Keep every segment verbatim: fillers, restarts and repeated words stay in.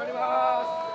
まります。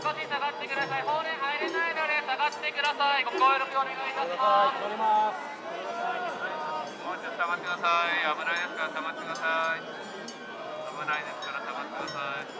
少し下がってください。ホール入れないので下がってください。ご協力お願いいたします。もうちょっと下がってください。危ないですから下がってください。危ないですから下がってください。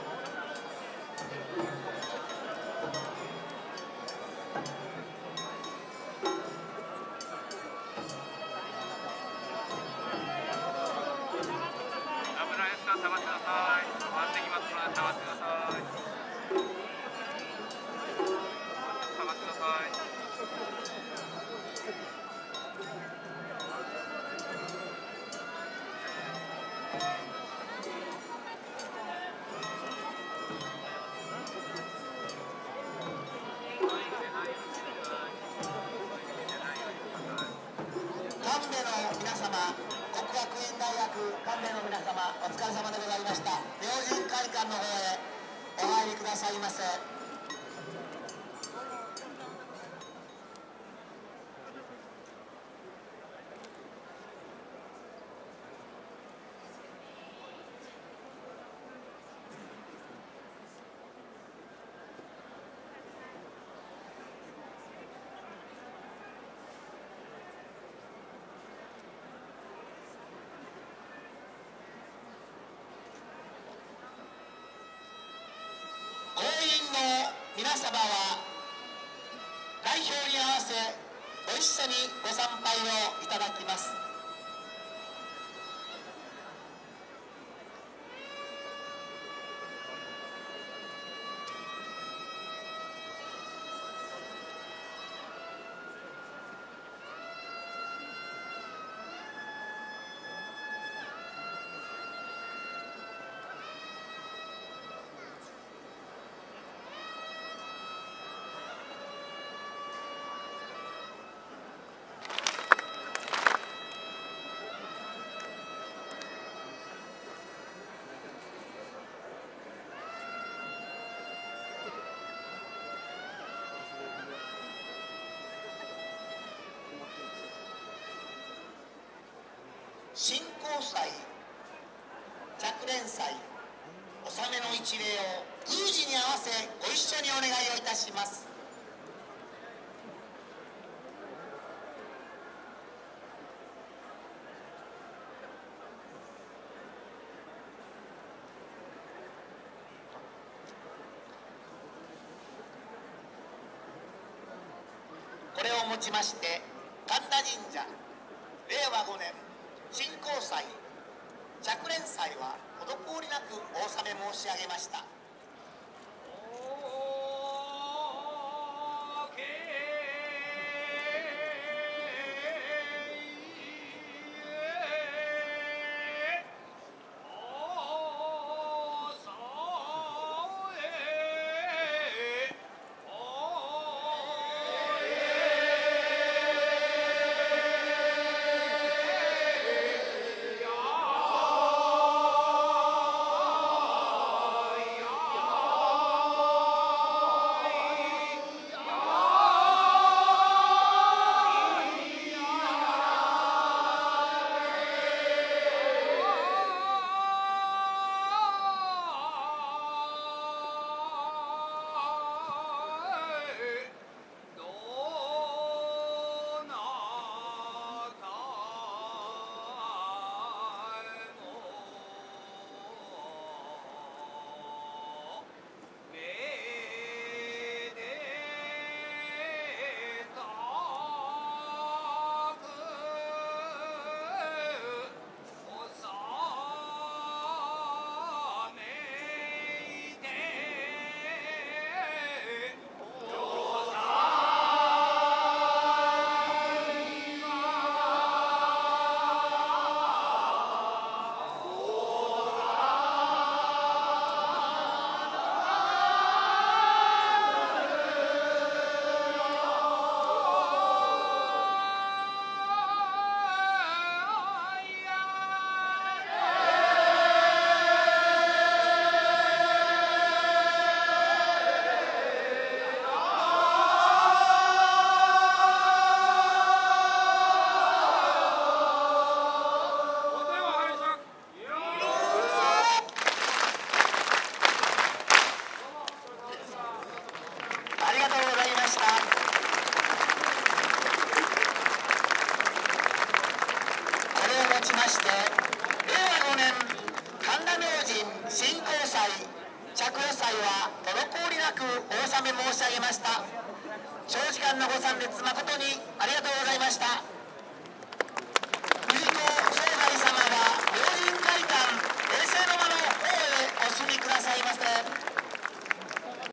皆様は代表に合わせご一緒にご参拝をいただきます。神幸祭、着連祭、納めの一礼を宮司に合わせご一緒にお願いをいたします。これをもちまして神田神社れいわごねん神幸祭、着連祭は滞りなくお納め申し上げました。ちまして、令和ご年神田明神神幸祭着用祭は滞りなくお納め申し上げました。長時間のご参列誠にありがとうございました。